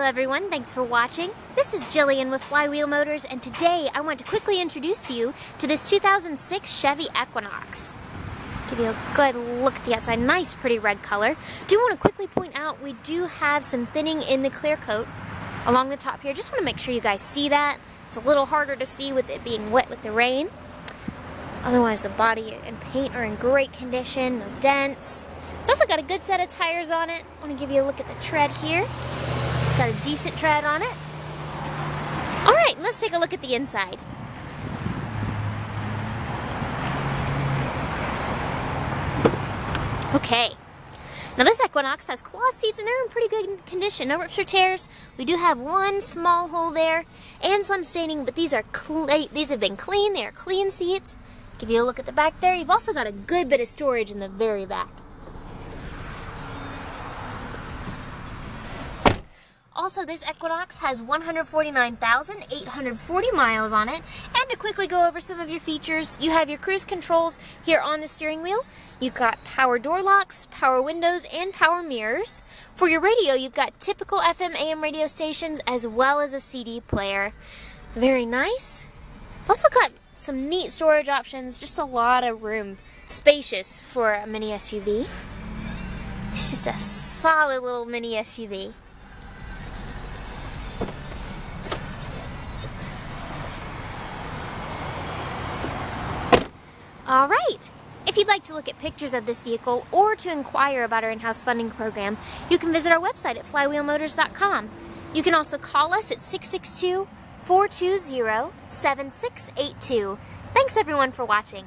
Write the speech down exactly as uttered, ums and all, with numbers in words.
Hello everyone, thanks for watching. This is Jillian with Flywheel Motors, and today I want to quickly introduce you to this two thousand six Chevy Equinox. Give you a good look at the outside, nice pretty red color. Do want to quickly point out we do have some thinning in the clear coat along the top here. Just want to make sure you guys see that. It's a little harder to see with it being wet with the rain. Otherwise the body and paint are in great condition, no dents. It's also got a good set of tires on it. I want to give you a look at the tread here. Got a decent tread on it. All right, let's take a look at the inside. Okay, now this Equinox has cloth seats and they're in pretty good condition. No rips or tears. We do have one small hole there and some staining, but these are these have been clean. They are clean seats. Give you a look at the back there. You've also got a good bit of storage in the very back. Also, this Equinox has one hundred forty-nine thousand eight hundred forty miles on it. And to quickly go over some of your features, you have your cruise controls here on the steering wheel. You've got power door locks, power windows, and power mirrors. For your radio, you've got typical F M A M radio stations as well as a C D player. Very nice. Also got some neat storage options, just a lot of room. Spacious for a mini S U V. It's just a solid little mini S U V. All right, if you'd like to look at pictures of this vehicle or to inquire about our in-house funding program, you can visit our website at Flywheel Motors dot com. You can also call us at six six two, four two zero, seven six eight two. Thanks everyone for watching.